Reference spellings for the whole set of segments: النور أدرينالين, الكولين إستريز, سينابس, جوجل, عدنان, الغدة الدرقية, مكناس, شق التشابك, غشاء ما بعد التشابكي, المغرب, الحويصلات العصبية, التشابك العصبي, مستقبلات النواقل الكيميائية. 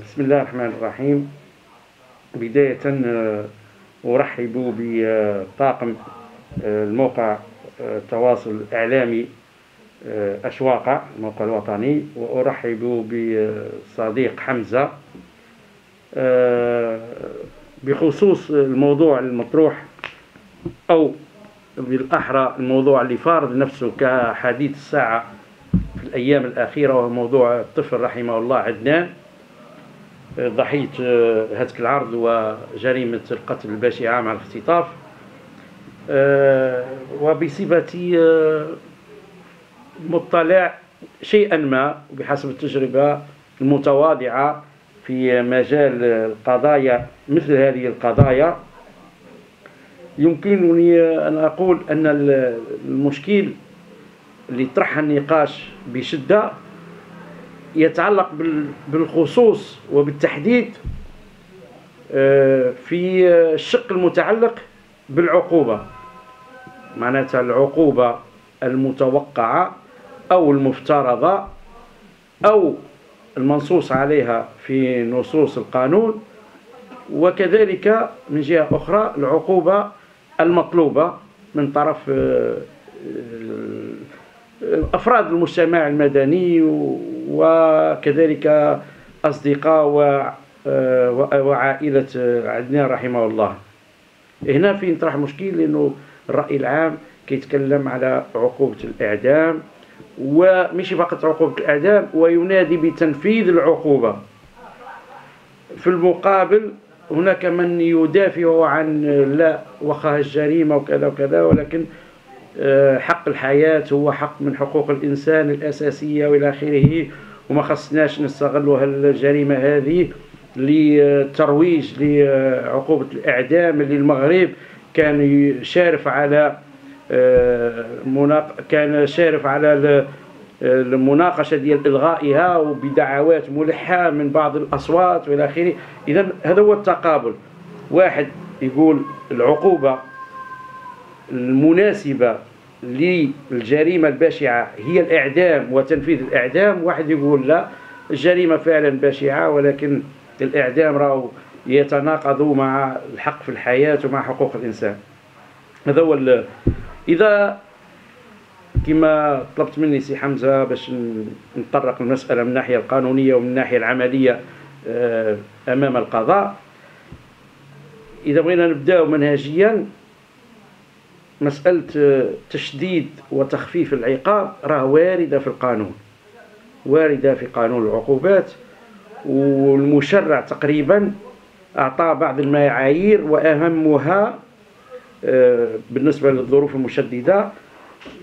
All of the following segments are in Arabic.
بسم الله الرحمن الرحيم. بداية أرحب بطاقم الموقع التواصل الإعلامي أشواقة الموقع الوطني، وأرحب بالصديق حمزة بخصوص الموضوع المطروح، أو بالأحرى الموضوع اللي فارض نفسه كحديث الساعة في الأيام الأخيرة، وهو موضوع الطفل رحمه الله عدنان، ضحية هتك العرض وجريمة القتل البشعة مع الاختطاف. وبصفتي مطلع شيئا ما بحسب التجربة المتواضعة في مجال القضايا، مثل هذه القضايا، يمكنني أن أقول أن المشكل اللي طرحه النقاش بشدة يتعلق بالخصوص وبالتحديد في الشق المتعلق بالعقوبة، معناتها العقوبة المتوقعة أو المفترضة أو المنصوص عليها في نصوص القانون، وكذلك من جهة أخرى العقوبة المطلوبة من طرف أفراد المجتمع المدني وكذلك أصدقاء وعائلة عدنان رحمه الله. هنا فين طرح مشكل، لأنه الرأي العام كيتكلم على عقوبة الإعدام، ومش فقط عقوبة الإعدام، وينادي بتنفيذ العقوبة. في المقابل هناك من يدافع عن لا وخها الجريمة وكذا وكذا، ولكن حق الحياة هو حق من حقوق الإنسان الأساسية وإلى آخره، وما خصناش نستغلوا هالجريمة هذه لترويج لعقوبة الإعدام. اللي المغرب كان يشارف على المناقشة ديال إلغائها وبدعوات ملحة من بعض الأصوات وإلى آخره. إذا هذا هو التقابل، واحد يقول العقوبة المناسبة للجريمة البشعة هي الإعدام وتنفيذ الإعدام، واحد يقول لا، الجريمة فعلا بشعة ولكن الإعدام راهو يتناقض مع الحق في الحياة ومع حقوق الإنسان. هذا هو إذا كما طلبت مني سي حمزة باش نطرق المسألة من الناحية القانونية ومن الناحية العملية أمام القضاء. إذا بغينا نبداو منهجيا، مسألة تشديد وتخفيف العقاب راه واردة في القانون، واردة في قانون العقوبات، والمشرع تقريبا أعطى بعض المعايير، وأهمها بالنسبة للظروف المشددة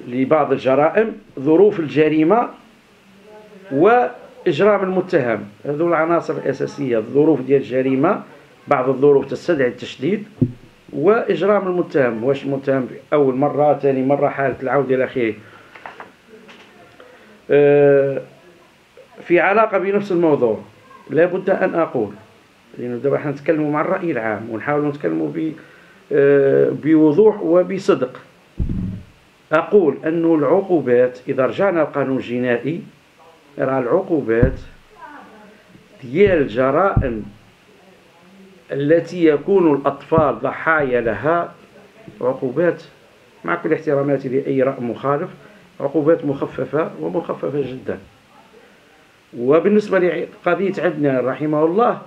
لبعض الجرائم ظروف الجريمة وإجرام المتهم. هذو العناصر الأساسية، الظروف ديال الجريمة، بعض الظروف تستدعي التشديد، وإجرام المتهم، واش المتهم أول مرة، ثاني مرة، حالة العودة إلى آخره. في علاقة بنفس الموضوع لابد أن أقول، لأنه دابا حنا نتكلموا مع الرأي العام ونحاولوا نتكلموا بوضوح وبصدق. أقول أن العقوبات إذا رجعنا القانون الجنائي، راه العقوبات ديال الجرائم التي يكون الأطفال ضحايا لها عقوبات، مع كل احتراماتي لأي رأي مخالف، عقوبات مخففة ومخففة جدا. وبالنسبة لقضية عدنان رحمه الله،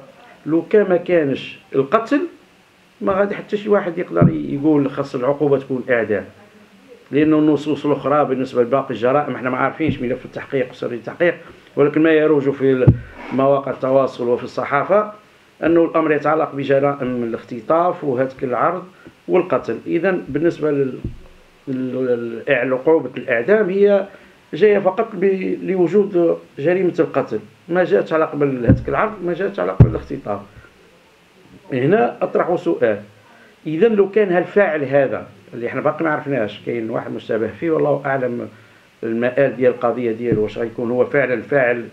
لو كان ما كانش القتل ما غادي حتى شي واحد يقدر يقول خاص العقوبة تكون إعدام، لأنه النصوص الأخرى بالنسبة لباقي الجرائم احنا ما عارفينش ملف التحقيق وسر التحقيق، ولكن ما يروج في مواقع التواصل وفي الصحافة أنه الأمر يتعلق بجرائم الاختطاف وهتك العرض والقتل. إذا بالنسبة لعقوبة الإعدام هي جاية فقط لوجود جريمة القتل، ما جاءت علاقة بالهتك العرض، ما جاءت علاقة بالاختطاف. هنا أطرح سؤال، إذا لو كان هالفاعل هذا اللي احنا باقي ما عرفناش، كاين واحد مشتبه فيه والله أعلم المآل ديال القضية ديالو، واش غيكون هو فعلا الفاعل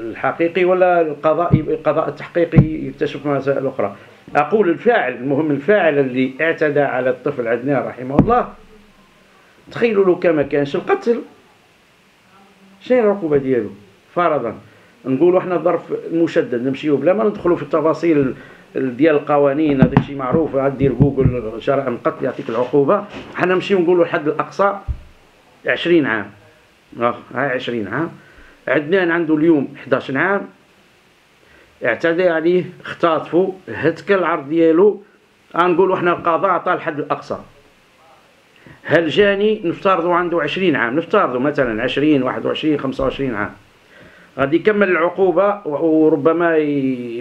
الحقيقي ولا القضاء التحقيقي يكتشف مسائل أخرى. أقول الفاعل، المهم الفاعل اللي اعتدى على الطفل عدنان رحمه الله، تخيلوا لو كان ما كانش القتل شنو هي العقوبه ديالو؟ فرضا نقولوا احنا الظرف المشدد نمشيو بلا ما ندخلوا في التفاصيل ديال القوانين، هذاك الشيء معروف، دير جوجل شرع القتل يعطيك العقوبه. حنا نمشيو نقولوا الحد الاقصى 20 عام، هاي 20 عام. عدنان عنده اليوم 11 عام، اعتدى عليه، اختطفوا، هتك العرض ديالو، غنقولوا احنا القضاء عطى الحد الاقصى. هالجاني نفترضوا عنده 20 عام، نفترضوا مثلا 20 21 25 عام، غادي يكمل العقوبه وربما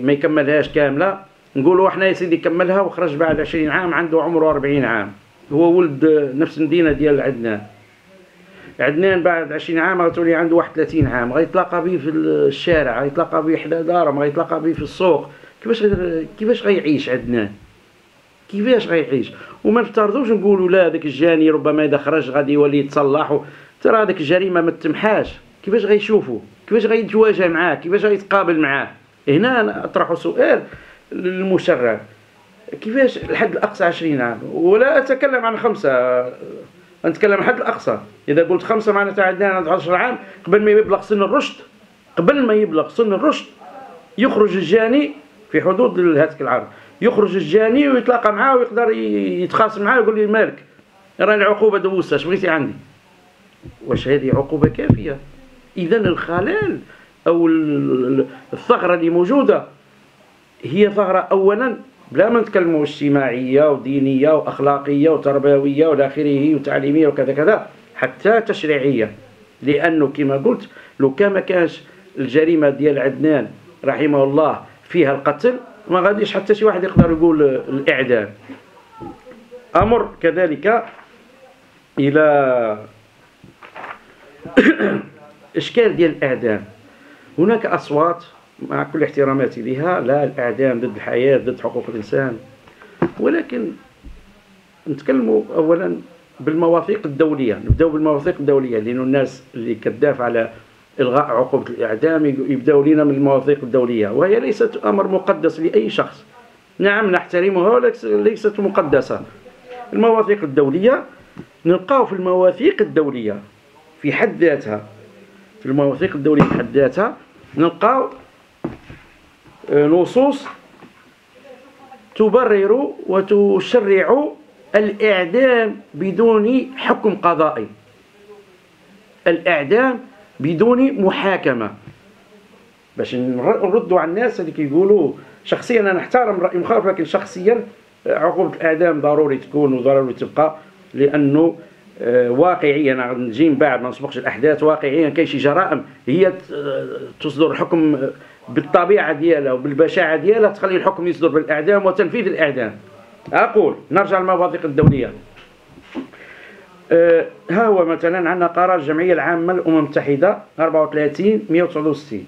ما يكملهاش كامله. نقولوا احنا يا سيدي كملها وخرج بعد 20 عام، عنده عمره 40 عام، هو ولد نفس المدينه ديال عدنان. عدنان بعد 20 عام غتولي عنده 31 عام، غيتلاقى به في الشارع، غيتلاقى به حدا دارهم، غيتلاقى به في السوق. كيفاش غيعيش عدنان؟ كيفاش غيعيش؟ وما نفترضوش نقولوا لا داك الجاني ربما اذا خرج غادي يولي يتصلح، ترى هذيك الجريمه ما تمحاش. كيفاش غيشوفوا؟ كيفاش غيتواجه معاه؟ كيفاش غيتقابل معاه؟ هنا انا اطرح سؤال للمشرع، كيفاش الحد الاقصى 20 عام؟ ولا اتكلم عن 5، نتكلم حد الاقصى. اذا قلت 5 معناتها عندنا 10 عام قبل ما يبلغ سن الرشد، قبل ما يبلغ سن الرشد يخرج الجاني في حدود هذاك العام، يخرج الجاني ويتلاقى معاه ويقدر يتخاصم معاه ويقول لي مالك راه العقوبه دوزتها، اش بغيتي عندي؟ واش هذه عقوبه كافيه؟ اذا الخلل او الثغره اللي موجوده هي ثغره اولا بلا ما نتكلموا اجتماعيه ودينيه واخلاقيه وتربويه والى اخره وتعليميه وكذا كذا حتى تشريعيه، لانه كما قلت لو كان ما كانش الجريمه ديال عدنان رحمه الله فيها القتل ما غاديش حتى شي واحد يقدر يقول الاعدام. امر كذلك الى اشكال ديال الاعدام. هناك اصوات مع كل احتراماتي لها، لا الاعدام ضد الحياه، ضد حقوق الانسان، ولكن نتكلموا اولا بالمواثيق الدوليه، نبداو بالمواثيق الدوليه، لانه الناس اللي كتدافع على الغاء عقوبه الاعدام يبداو لينا من المواثيق الدوليه، وهي ليست امر مقدس لاي شخص. نعم نحترمها ولكن ليست مقدسه. المواثيق الدوليه نلقاو في المواثيق الدوليه في حد ذاتها، في المواثيق الدوليه في حد ذاتها نلقاو نصوص تبرر وتشرع الإعدام بدون حكم قضائي، الإعدام بدون محاكمة. باش نردوا على الناس اللي كيقولوا شخصيا أنا نحترم رأي مخالف، لكن شخصيا عقوبة الإعدام ضروري تكون وضروري تبقى، لأنه واقعيا نجي من بعد ما نسبقش الأحداث، واقعيا كاين شي جرائم هي تصدر الحكم بالطبيعه ديالها وبالبشاعه ديالها تخلي الحكم يصدر بالاعدام وتنفيذ الاعدام. اقول نرجع للمواثيق الدوليه. ها هو مثلا عندنا قرار الجمعيه العامه للامم المتحده 34 169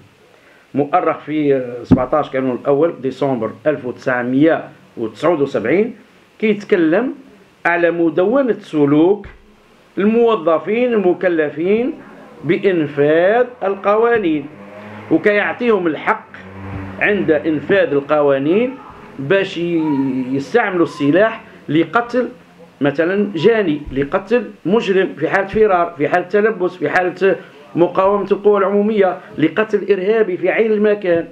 مؤرخ في 17 كانون الاول ديسمبر 1979 كيتكلم على مدونه سلوك الموظفين المكلفين بانفاذ القوانين، وكيعطيهم الحق عند انفاذ القوانين باش يستعملوا السلاح لقتل مثلا جاني، لقتل مجرم في حاله فرار، في حاله تلبس، في حاله مقاومه القوى العموميه، لقتل ارهابي في عين المكان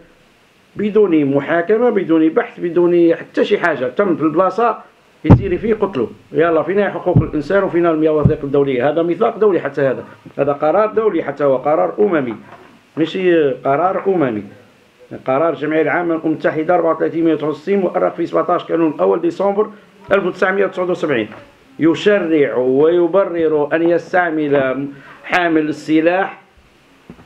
بدون محاكمه، بدون بحث، بدون حتى شي حاجه. تم في البلاصه يسيري فيه قتلوا. يلا فينا حقوق الانسان وفينا المواثيق الدوليه. هذا ميثاق دولي، حتى هذا قرار دولي، حتى هو قرار اممي، ماشي قرار اممي. قرار الجمعيه العامه للامم المتحده 34 169 مؤرخ في 17 كانون الاول ديسمبر 1979 يشرع ويبرر ان يستعمل حامل السلاح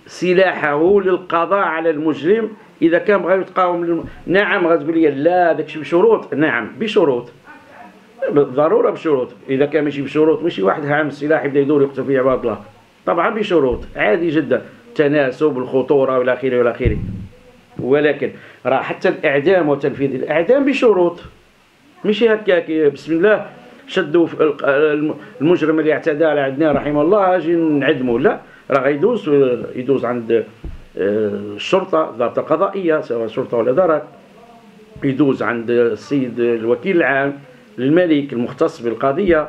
سلاحه للقضاء على المجرم اذا كان بغى يتقاوم. نعم غتقول لي لا داكشي بشروط، نعم بشروط، بالضروره بشروط. اذا كان ماشي بشروط ماشي واحد حامل السلاح يبدا يدور يقتل في عباد الله، طبعا بشروط عادي جدا، تناسب الخطوره والى اخره والى اخره. ولكن راه حتى الاعدام وتنفيذ الاعدام بشروط، ماشي هكاك بسم الله شدوا المجرم اللي اعتدى على عدنان رحمه الله اجي نعدموا، لا راه يدوز عند الشرطه، الضابطه القضائيه سواء شرطه ولا دارك، يدوز عند السيد الوكيل العام للملك المختص بالقضيه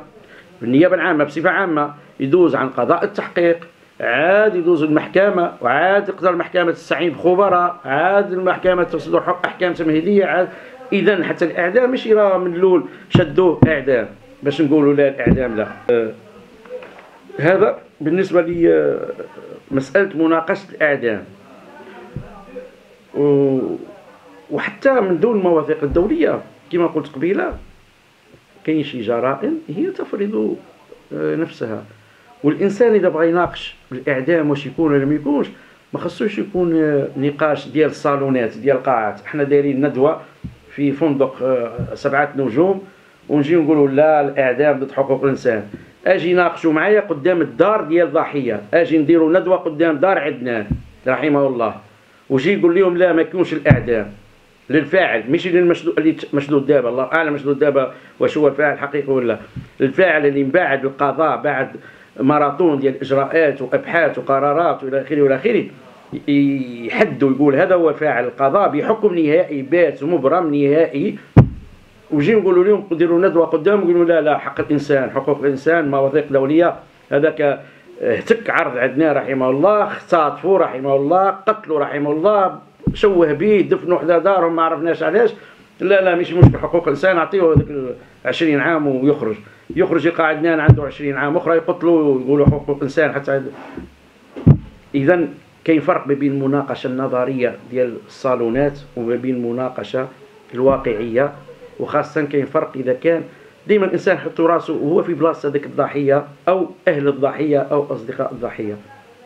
بالنيابه العامه بصفه عامه، يدوز عن قضاء التحقيق، عاد يدوز المحكمة، وعاد يقدر محكمة تستعين بخبراء، عاد المحكمة تصدر أحكام تمهيدية، عاد إذا حتى الإعدام ماشي راه من الأول شدوه إعدام باش نقولوا لا الإعدام لا. هذا بالنسبة لي مسألة مناقشة الإعدام. وحتى من دون المواثيق الدولية كما قلت قبيلة كاين شي جرائم هي تفرض نفسها، والانسان اذا بغى يناقش الاعدام واش يكون ولا ما يكونش ما خصوش يكون نقاش ديال الصالونات ديال القاعات. حنا دايرين ندوه في فندق 7 نجوم ونجي نقولوا لا الاعدام ضد حقوق الانسان، اجي ناقشوا معايا قدام الدار ديال الضحيه، اجي نديروا ندوه قدام دار عدنان رحمه الله وجي يقول لهم لا ما كاينش الاعدام للفاعل ماشي للمشدود اللي مشدود دابا، الله اعلم مشدود دابا واش هو الفاعل الحقيقي ولا الفاعل اللي من بعد القضاء بعد ماراثون ديال اجراءات وابحاث وقرارات والى اخره والى اخره يحدوا يقول هذا هو فاعل القضاء بحكم نهائي بات مبرم نهائي، وجي نقولوا لهم ديروا ندوه قدام ويقولوا لا لا حق الانسان حقوق الانسان مواثيق دوليه. هذاك اهتك عرض عدنان رحمه الله، اختطفوا رحمه الله، قتلوا رحمه الله، شوه به، دفنوا حدا دارهم ما عرفناش علاش. لا لا ماشي مشكل حقوق الانسان نعطيوه هذاك 20 عام ويخرج، يخرج يلقى عدنان عنده 20 عام اخرى يقتلوا يقولوا حقوق الانسان حتى. اذا كاين فرق ما بين المناقشه النظريه ديال الصالونات وما بين المناقشه الواقعيه، وخاصه كاين فرق اذا كان ديما الانسان حطو راسو وهو في بلاصه هذيك الضحيه او اهل الضحيه او اصدقاء الضحيه.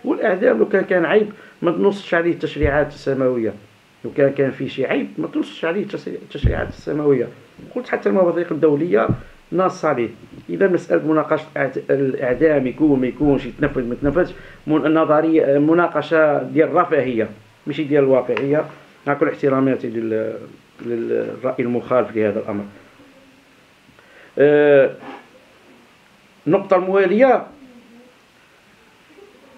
والاعدام لو كان عيب ما تنصش عليه التشريعات السماويه، لو كان فيه شي عيب ما تنصش عليه التشريعات السماويه، قلت حتى المواثيق الدوليه ناص عليه. اذا مساله مناقشه الاعدام يكون ما يكونش يتنفذ ما يتنفذش نظريه، مناقشه ديال الرفاهيه ماشي ديال الواقعيه، مع كل احتراماتي للراي المخالف في هذا الامر. النقطه المواليه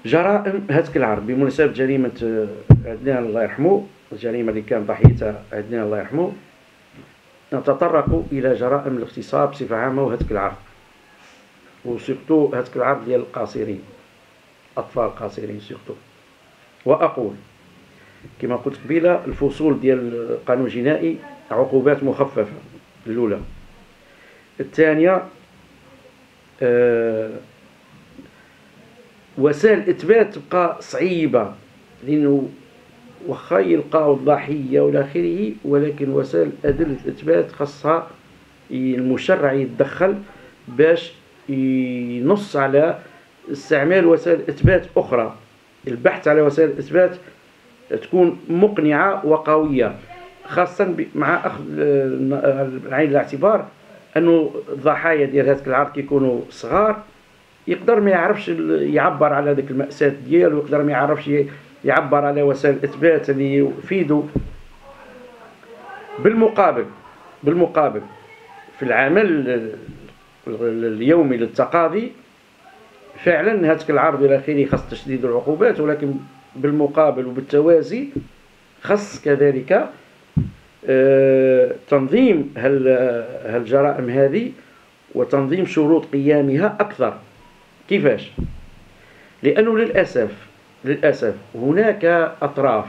جرائم هاتك العرب بمناسبه جريمه عدنان الله يرحمه، الجريمه اللي كان ضحيتها عدنان الله يرحمه، نتطرق الى جرائم الاغتصاب بصفه عامه وهاتك العرب، وسيرتو هاتك العرب ديال القاصرين اطفال القاصرين سيرتو. واقول كما قلت قبيله الفصول ديال القانون الجنائي عقوبات مخففه الاولى، الثانيه وسائل الإثبات تبقى صعيبة لأنه واخا يلقاو الضحية ولا آخره ولكن وسائل أدلة الإثبات خاصها المشرع يتدخل باش ينص على استعمال وسائل إثبات أخرى، البحث على وسائل إثبات تكون مقنعة وقوية، خاصة مع أخذ عين الاعتبار أنه الضحايا ديال هذاك العرض كيكونوا صغار، يقدر ما يعرفش يعبر على ديك المأساة ديالو، يقدر ما يعرفش يعبر على وسائل الإثبات اللي يفيدو. بالمقابل في العمل اليومي للتقاضي فعلا هاتك العرض إلى آخره خاص تشديد العقوبات، ولكن بالمقابل وبالتوازي خاص كذلك تنظيم هالجرائم هذه وتنظيم شروط قيامها أكثر. كيفاش؟ لأنه للأسف هناك أطراف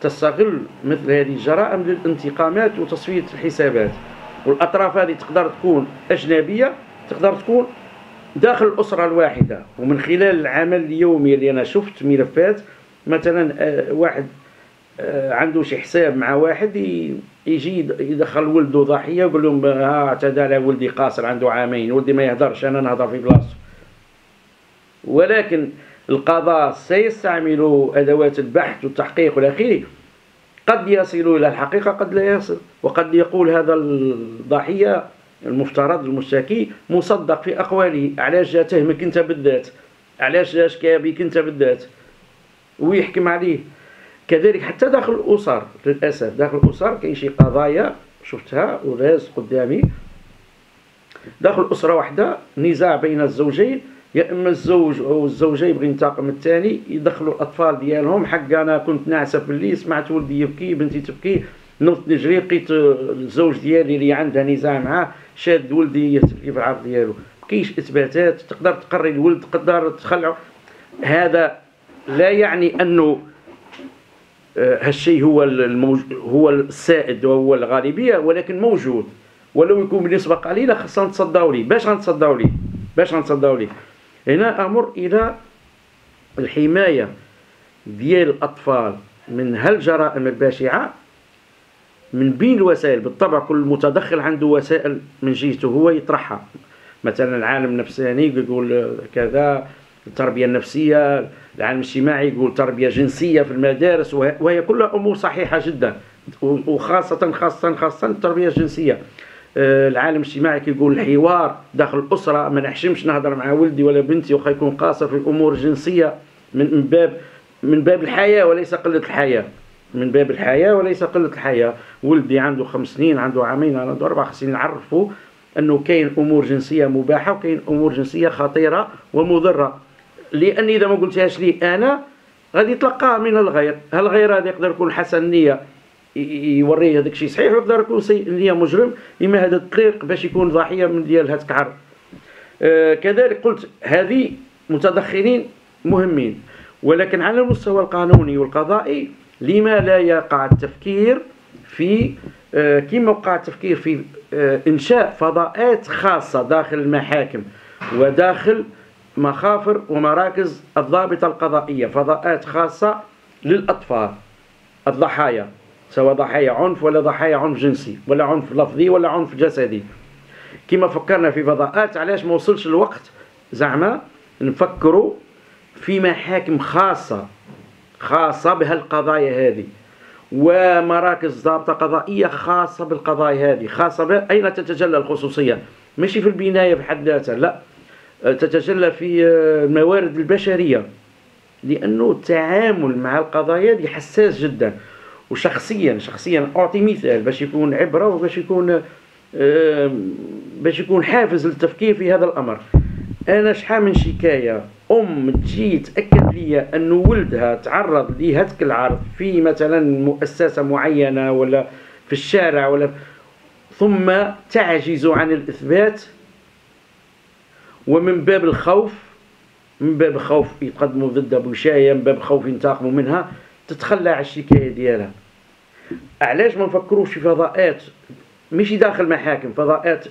تستغل مثل هذه الجرائم للانتقامات وتصفية الحسابات، والأطراف هذه تقدر تكون أجنبية تقدر تكون داخل الأسرة الواحدة. ومن خلال العمل اليومي اللي أنا شفت ملفات مثلا واحد عنده شي حساب مع واحد يجي يدخل ولده ضحية ويقول لهم ها اعتدى على ولدي قاصر عنده 2 عام ولدي ما يهدرش أنا نهضر في بلاصتو، ولكن القضاء سيستعمل أدوات البحث والتحقيق والأخير، قد يصل إلى الحقيقة قد لا يصل، وقد يقول هذا الضحية المفترض المشتكي مصدق في أقواله، علاش جا تهمك أنت بالذات، علاش جا شكا بك أنت بالذات ويحكم عليه. كذلك حتى داخل الأسر للأسف، داخل الأسر كاين شي قضايا شفتها ولاز قدامي داخل أسرة واحدة نزاع بين الزوجين، يا اما الزوج او الزوجه يبغي ينتقم الثاني يدخلوا الاطفال ديالهم، حق انا كنت ناعسه بالليل سمعت ولدي يبكي بنتي تبكي نوضت نجري لقيت الزوج ديالي اللي عندها نزاع معاه شاد ولدي في العرض ديالو، مكاينش اثباتات تقدر تقري الولد تقدر تخلعه. هذا لا يعني أنه هالشيء هو السائد وهو الغالبية، ولكن موجود ولو يكون بنسبة قليلة. خاصة نتصداو ليه. باش غنتصداو ليه هنا أمر إلى الحماية ديال الأطفال من هالجرائم البشعة من بين الوسائل. بالطبع كل متدخل عنده وسائل من جهته هو يطرحها، مثلا العالم النفساني يقول كذا، التربية النفسية، العالم الاجتماعي يقول تربية جنسية في المدارس، وهي كلها أمور صحيحة جدا، وخاصة خاصة خاصة التربية الجنسية. العالم الاجتماعي كيقول الحوار داخل الأسرة، ما نحشمش نهضر مع ولدي ولا بنتي وخا يكون قاصر في الأمور الجنسية من باب الحياة وليس قلة الحياة، ولدي عنده 5 سنين، عنده 2 عام، عنده 4 سنين، عرفوا أنه كاين أمور جنسية مباحة وكاين أمور جنسية خطيرة ومضرة، لأن إذا ما قلتهاش لي أنا غادي يتلقاها من الغير. هالغير هذا يقدر يكون حسن نية يوريه هذاك الشيء صحيح، ويقدر يكون سيء نية مجرم، إما هذا الطريق باش يكون ضحية من ديال هذاك العرض. كذلك قلت هذه متدخلين مهمين، ولكن على المستوى القانوني والقضائي لما لا يقع التفكير في كما وقع التفكير في إنشاء فضاءات خاصة داخل المحاكم وداخل مخافر ومراكز الضابطة القضائية، فضاءات خاصة للأطفال الضحايا، سواء ضحايا عنف ولا ضحايا عنف جنسي ولا عنف لفظي ولا عنف جسدي. كما فكرنا في فضاءات، علاش ما وصلش الوقت زعما نفكروا في محاكم خاصة بهالقضايا هذه، ومراكز ضابطة قضائية خاصة بالقضايا هذه، خاصة أين تتجلى الخصوصية؟ ماشي في البناية بحد ذاتها، لا، تتجلى في الموارد البشرية، لأنه التعامل مع القضايا هذه حساس جدا. وشخصيا أعطي مثال باش يكون عبرة وباش يكون حافز للتفكير في هذا الأمر. أنا شحال من شكاية تجي تأكد لي أن ولدها تعرض لهذاك العرض في مثلا مؤسسة معينة ولا في الشارع ولا، ثم تعجز عن الإثبات، ومن باب الخوف يتقدموا ضدها بوشاية، من باب الخوف ينتقموا منها، تتخلى على الشكاية ديالها. علاش ما نفكروش في فضاءات ماشي داخل محاكم، فضاءات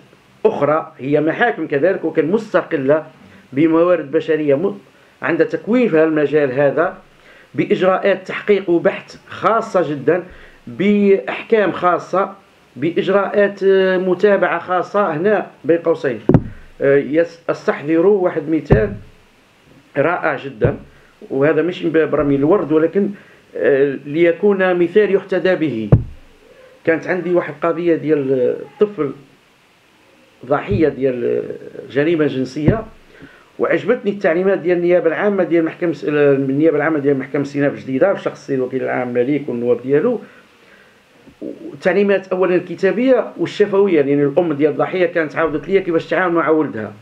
أخرى هي محاكم كذلك وكان مستقلة بموارد بشرية عند تكوين في المجال هذا، بإجراءات تحقيق وبحث خاصة جدا، بأحكام خاصة، بإجراءات متابعة خاصة. هنا بين قوسين استحضروا واحد مثال رائع جدا، وهذا مش من باب رمي الورد ولكن ليكون مثال يحتذى به. كانت عندي واحد قضية ديال طفل ضحية ديال جريمة جنسية، وعجبتني التعليمات ديال النيابه العامه ديال محكمه سيناء الجديدة في شخص الوكيل العام الملك والنواب ديالو. التعليمات اولا الكتابيه والشفويه، لان يعني الام ديال الضحيه كانت عاودت ليا كيفاش تتعامل مع ولدها.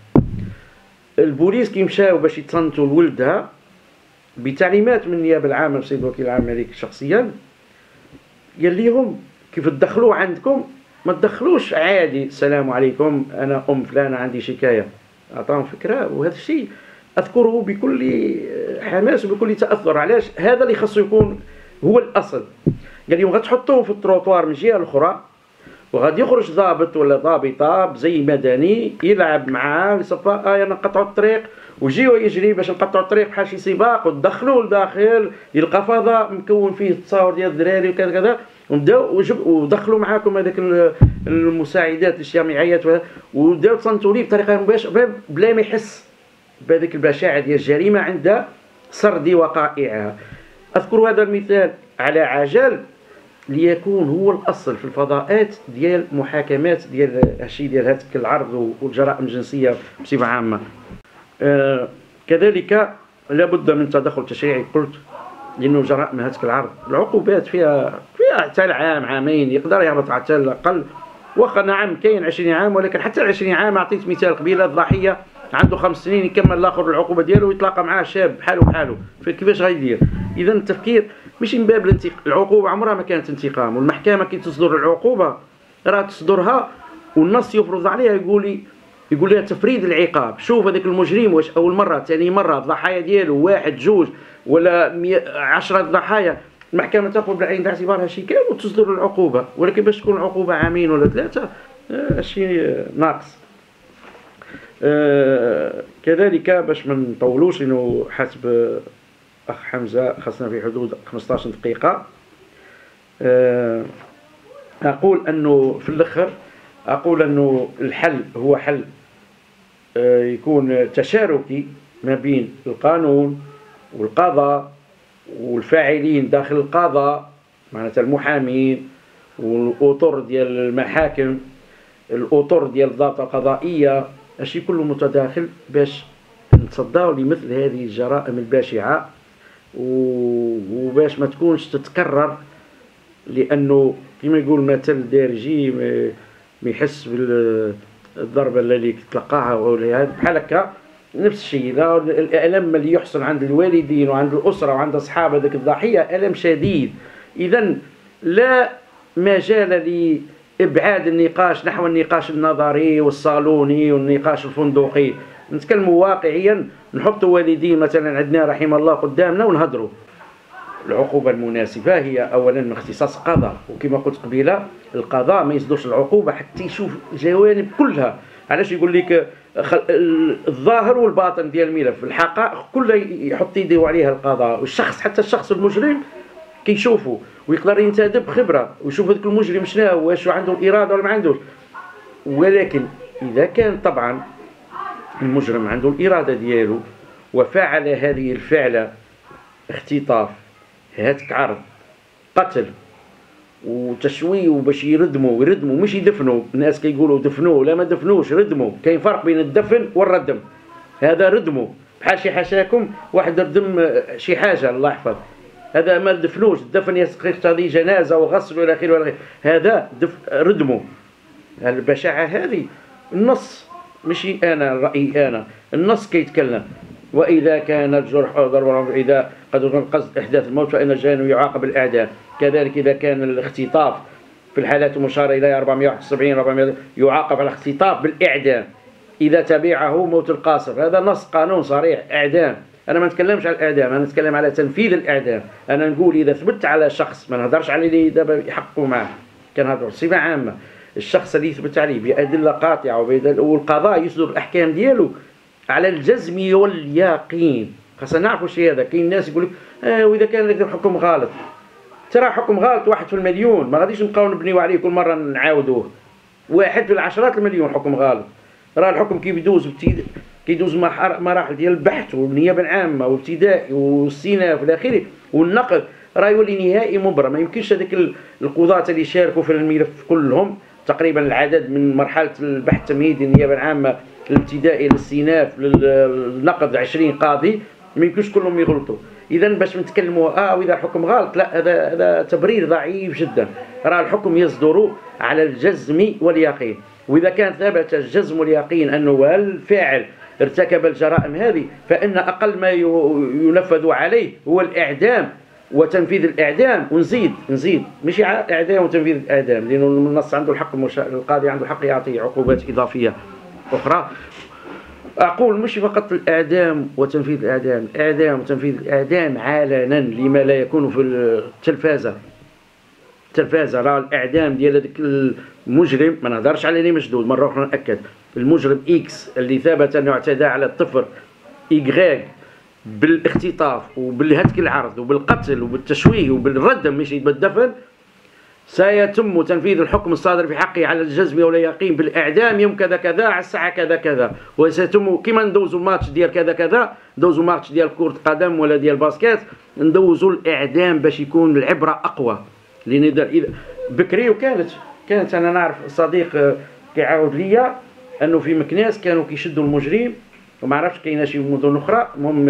البوليس كيمشاو باش يتصنتوا لولدها بتعليمات من النيابه العامه بسيد الوكيل العام الملك شخصيا، قال ليهم كيف تدخلوا عندكم ما تدخلوش عادي السلام عليكم انا ام فلانه عندي شكايه. أعطاهم فكرة، وهذا الشيء أذكره بكل حماس وبكل تأثر. علاش؟ هذا اللي خاصو يكون هو الأصل. قال لهم غتحطوهم في التروطوار من جهة الأخرى، وغادي يخرج ضابط ولا ضابطة زي مدني يلعب معاه يصفى نقطعوا الطريق، ويجيو يجري باش نقطعوا الطريق بحال شي سباق، وتدخلوا لداخل يلقى فضاء مكون فيه التصاور ديال الدراري وكذا كذا، وبداو ودخلوا معاكم هذاك المساعدات الجامعيات، وبداو تصنتوا ليه بطريقه مباشره بلا ما يحس بهذيك البشاعه ديال الجريمه عند سرد وقائعها. اذكر هذا المثال على عجل ليكون هو الاصل في الفضاءات ديال محاكمات ديال هادشي ديال هذاك العرض والجرائم الجنسيه بصفه عامه. كذلك لابد من تدخل تشريعي، قلت لأنه جرائم هذاك العرض العقوبات فيها اعتال عام عامين، يقدر يهبط اعتال أقل، واخا نعم كاين 20 عام، ولكن حتى 20 عام. عطيت مثال قبيله الضحيه عنده 5 سنين يكمل الآخر العقوبه ديالو ويتلاقى معاه شاب بحالو بحالو، كيفاش غيدير؟ إذا التفكير ماشي من باب العقوبه عمرها ما كانت انتقام، والمحكمه كي تصدر العقوبه راه تصدرها والنص يفرض عليها، يقول يقول لها تفريد العقاب. شوف هذاك المجرم واش اول مره ثاني مره الضحايا ديالو واحد جوج ولا 10 ضحايا المحكمه تاخذ بعين الاعتبار هالشيء وتصدر العقوبه، ولكن باش تكون العقوبه عامين ولا ثلاثه شيء ناقص. كذلك باش ما نطولوش انه حسب اخ حمزه خاصنا في حدود 15 دقيقه. اقول انه في الاخر اقول انه الحل هو حل يكون تشاركي ما بين القانون والقضاء والفاعلين داخل القضاء، معناتها المحامين والاطر ديال المحاكم، الاطر ديال الضابطه القضائيه، هادشي كله متداخل باش نتصداو لمثل هذه الجرائم البشعه وباش ما تكونش تتكرر، لانه كما يقول المثل دارجي ما يحس بالضربه اللي تلقاها ولا بحال هكا. نفس الشيء الالم اللي يحصل عند الوالدين وعند الاسره وعند اصحاب هذيك الضحيه الم شديد. اذا لا مجال لابعاد النقاش نحو النقاش النظري والصالوني والنقاش الفندقي، نتكلموا واقعيا، نحطوا والدين مثلا عدنان رحمه الله قدامنا ونهضروا. العقوبة المناسبة هي أولا من اختصاص القضاء، وكما قلت قبيلة القضاء ما يصدرش العقوبة حتى يشوف جوانب كلها. علاش يقول لك الظاهر والباطن ديال الملف، الحقائق كلها يحط يديه عليها القضاء، والشخص حتى الشخص المجرم كيشوفه ويقدر ينتدب خبرة ويشوف هذاك المجرم شنو هو، واش عنده الإرادة ولا ما عندوش. ولكن إذا كان طبعا المجرم عنده الإرادة ديالو وفعل هذه الفعلة، اختطاف، هاتك عرض، قتل وتشويه باش يردموا مش يدفنوا. الناس كيقولوا دفنوه، لا ما دفنوش، ردموا. كاين فرق بين الدفن والردم، هذا ردموا بحال شي حاشاكم واحد ردم شي حاجه الله يحفظ، هذا ما دفنوش. الدفن يقتضي جنازه وغسل والى اخره والى اخره، هذا ردموا. البشاعه هذه النص، ماشي انا رايي، انا النص كيتكلم. واذا كان الجرح او ضرب العداء قد يكون قصد احداث الموت فان الجاني يعاقب الاعدام. كذلك اذا كان الاختطاف في الحالات المشار اليها 471 400 يعاقب على الاختطاف بالاعدام اذا تبعه موت القاصر. هذا نص قانون صريح، اعدام. انا ما نتكلمش على الاعدام، انا نتكلم على تنفيذ الاعدام. انا نقول اذا ثبت على شخص، ما نهضرش على اللي دابا يحققوا معاه، كنهضروا بصفه عامه. الشخص اللي يثبت عليه بادله قاطعه والقضاء يصدر الاحكام ديالو على الجزم واليقين. خاصنا نعرفوا الشيء هذا. كاين ناس يقول لك واذا كان هذاك الحكم غلط، ترى حكم غلط واحد في المليون، ما غاديش نبقاو نبنيو عليه كل مره نعاودوه. واحد في العشرات المليون حكم غلط. راه الحكم كيدوز مراحل ديال البحث والنيابه العامه وابتدائي والاستئناف الى اخره والنقد، راه يولي نهائي مبرر. ما يمكنش هذاك القضاة اللي شاركوا في الملف كلهم تقريبا العدد من مرحله البحث التمهيدي النيابه العامه الابتدائي للاستئناف للنقد 20 قاضي، ما يمكنش كلهم يغلطوا. اذا باش نتكلموا واذا الحكم غلط، لا، هذا تبرير ضعيف جدا. راه الحكم يصدر على الجزم واليقين، واذا كان ثبت الجزم واليقين انه الفاعل ارتكب الجرائم هذه فان اقل ما ينفذ عليه هو الاعدام وتنفيذ الاعدام. ونزيد ماشي اعدام وتنفيذ الاعدام، لانه النص عنده الحق، القاضي عنده الحق يعطي عقوبات اضافيه اخرى. اقول مش فقط الاعدام وتنفيذ الاعدام، الاعدام وتنفيذ الاعدام علنا لما لا يكون في التلفازه. راه الاعدام ديال هذاك المجرم، ما نهضرش على اللي مشدود، مره اخرى ناكد، المجرم اكس اللي ثبت انه اعتدى على الطفل ايغريك بالاختطاف وبالهتك العرض وبالقتل وبالتشويه وبالردم ماشي بالدفن، سيتم تنفيذ الحكم الصادر في حقه على الجزم واليقين بالاعدام يوم كذا كذا على الساعه كذا كذا. وسيتم كيما ندوزو ماتش ديال كذا كذا، ندوزو ماتش ديال كره قدم ولا ديال باسكيت، ندوزو الاعدام باش يكون العبره اقوى. لان بكري وكانت انا نعرف صديق كيعاود ليا انه في مكناس كانوا كيشدوا المجرم، وما عرفتش كاينه شي مدن اخرى، المهم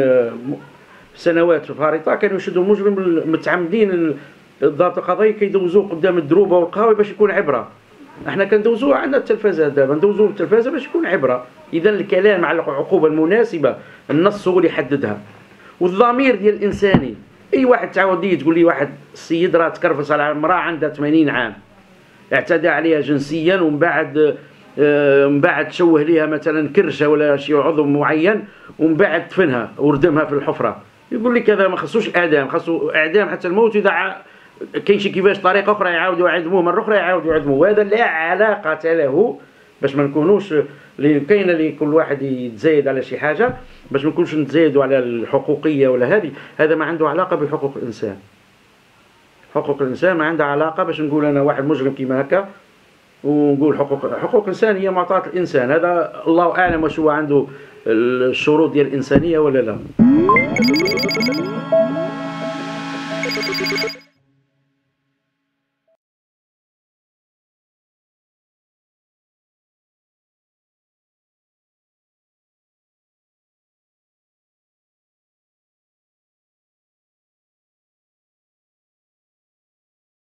سنوات فارطه كانوا يشدوا المجرم متعمدين. الضابط القضائي كيدوزوه قدام الدروبه والقهاوي باش يكون عبره. احنا كندوزوه عندنا التلفازه، دابا ندوزوه التلفازه باش يكون عبره. اذا الكلام على العقوبه المناسبه النص هو اللي يحددها، والضمير ديال الانساني. اي واحد تعاود لي تقول لي واحد السيد راه تكرفس على امراه عندها 80 عام، اعتدى عليها جنسيا ومن بعد من بعد تشوه ليها مثلا كرشه ولا شي عضو معين ومن بعد دفنها وردمها في الحفره. يقول لك هذا ما خصوش اعدام، خصو اعدام حتى الموت. اذا كاين شي كيفاش طريقه اخرى يعاودوا يعدموه مره اخرى يعاودوا يعدموه، وهذا لا علاقه له، باش ما نكونوش اللي كاينه اللي كل واحد يتزايد على شي حاجه، باش ما نكونوش نتزايدوا على الحقوقيه ولا هذه. هذا ما عنده علاقه بحقوق الانسان. حقوق الانسان ما عندها علاقه باش نقول انا واحد مجرم كيما هكا ونقول حقوق الانسان هي معطاه الانسان. هذا الله اعلم واش هو عنده الشروط ديال الانسانيه ولا لا.